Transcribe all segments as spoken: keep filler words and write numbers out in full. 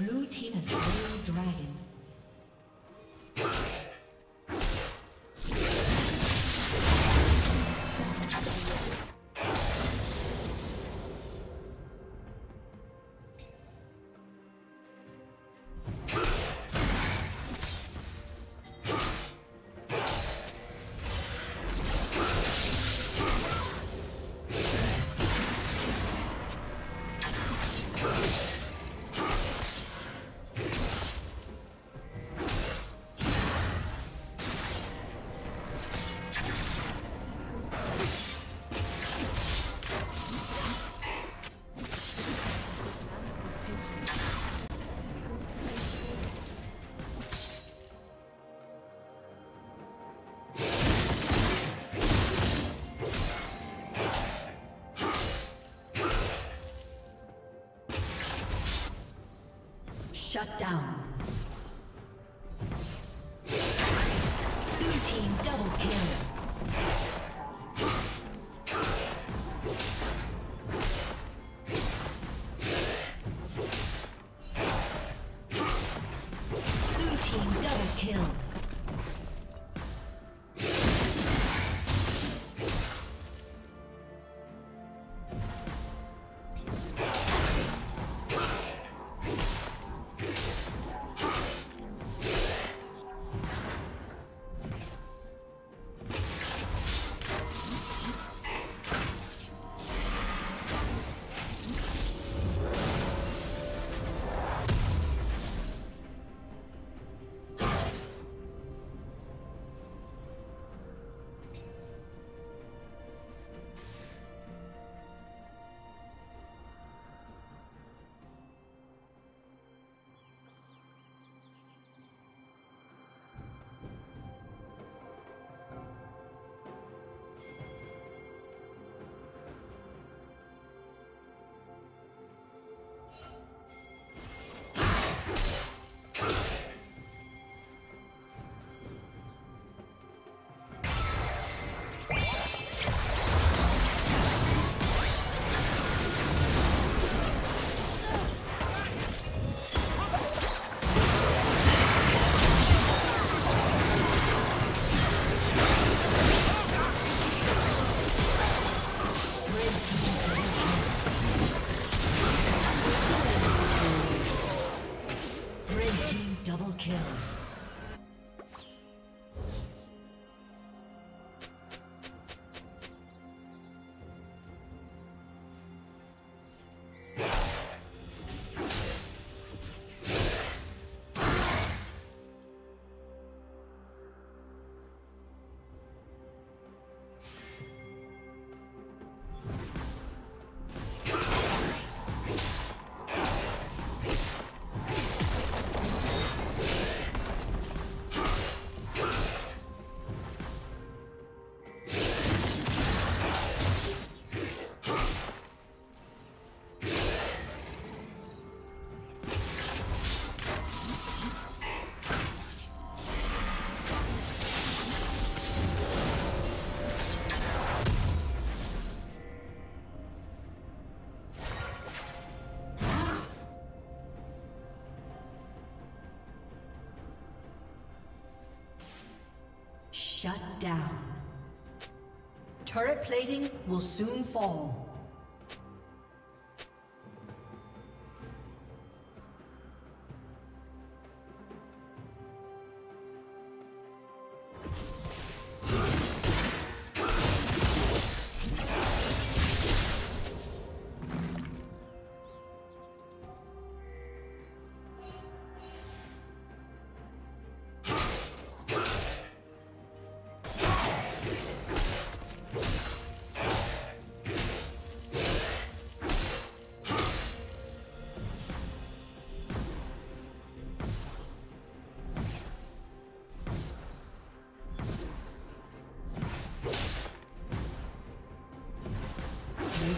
Blue team has slain the dragon. Shut down. Shut down. Turret plating will soon fall.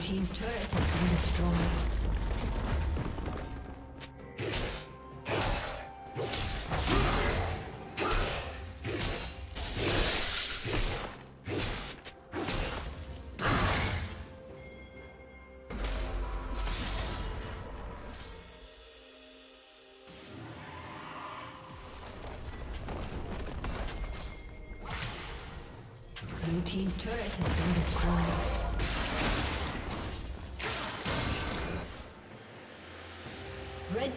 Team's turret has been destroyed. Blue team's turret has been destroyed. Red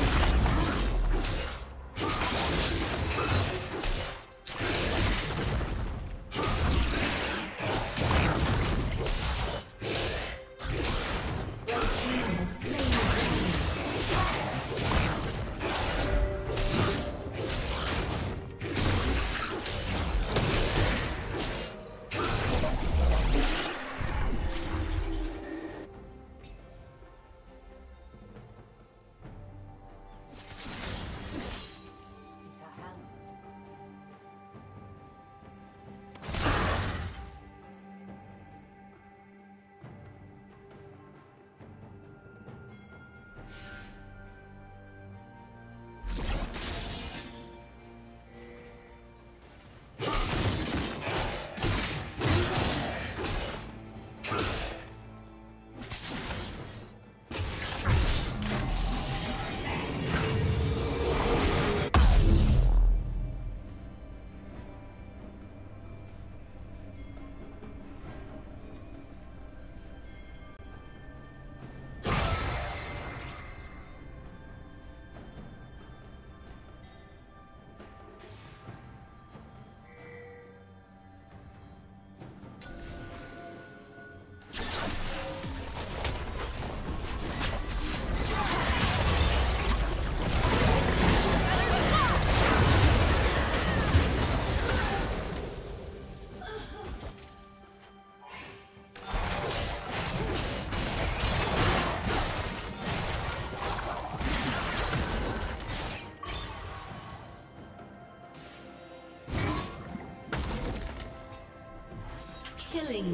Killing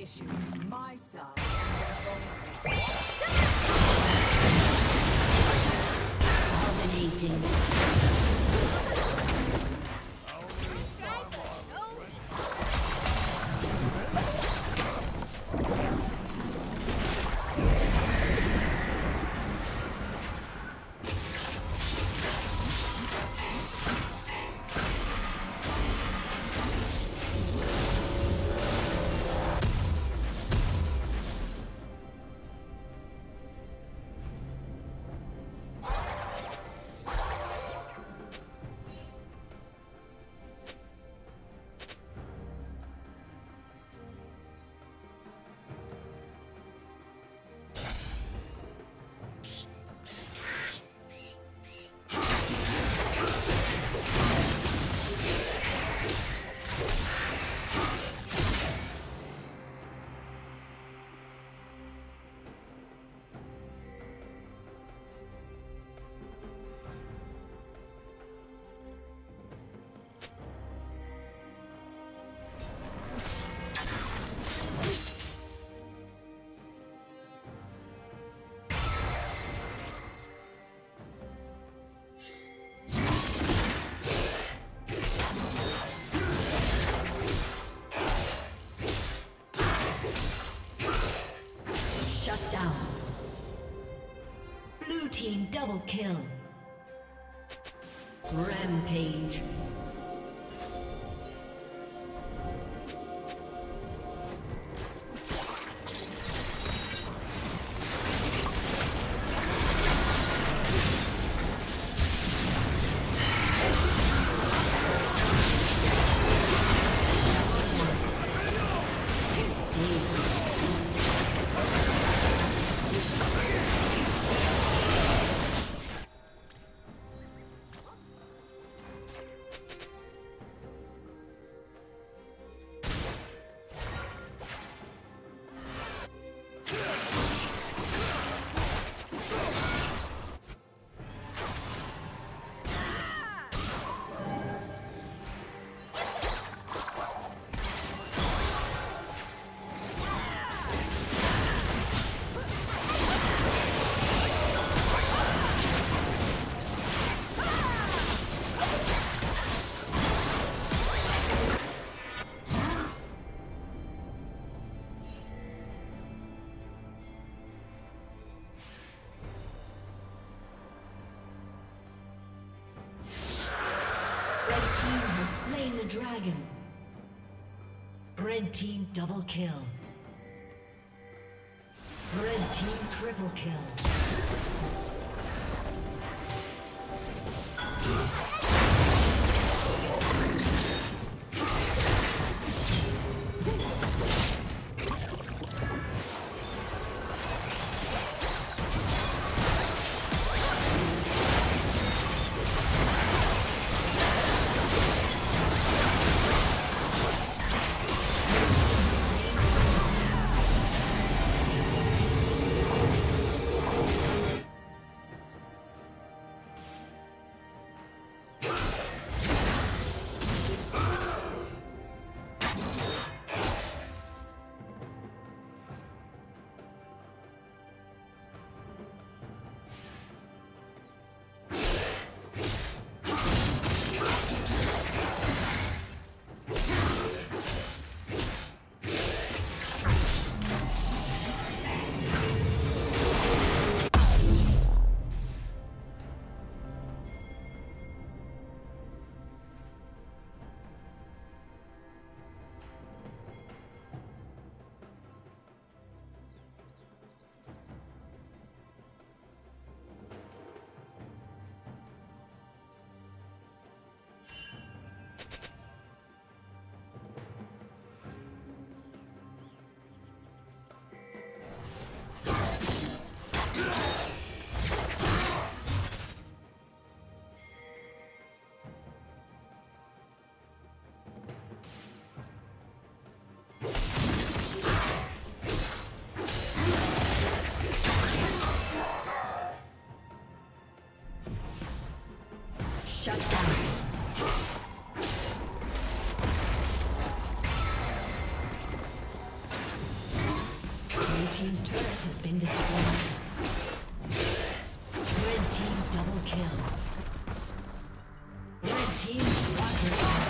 Issue my side. Dominating. team double kill. Rampage. Dragon. Red team double kill. Red team triple kill. Team's turret has been destroyed. Red team double kill. Red team quadruple.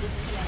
Disconnect.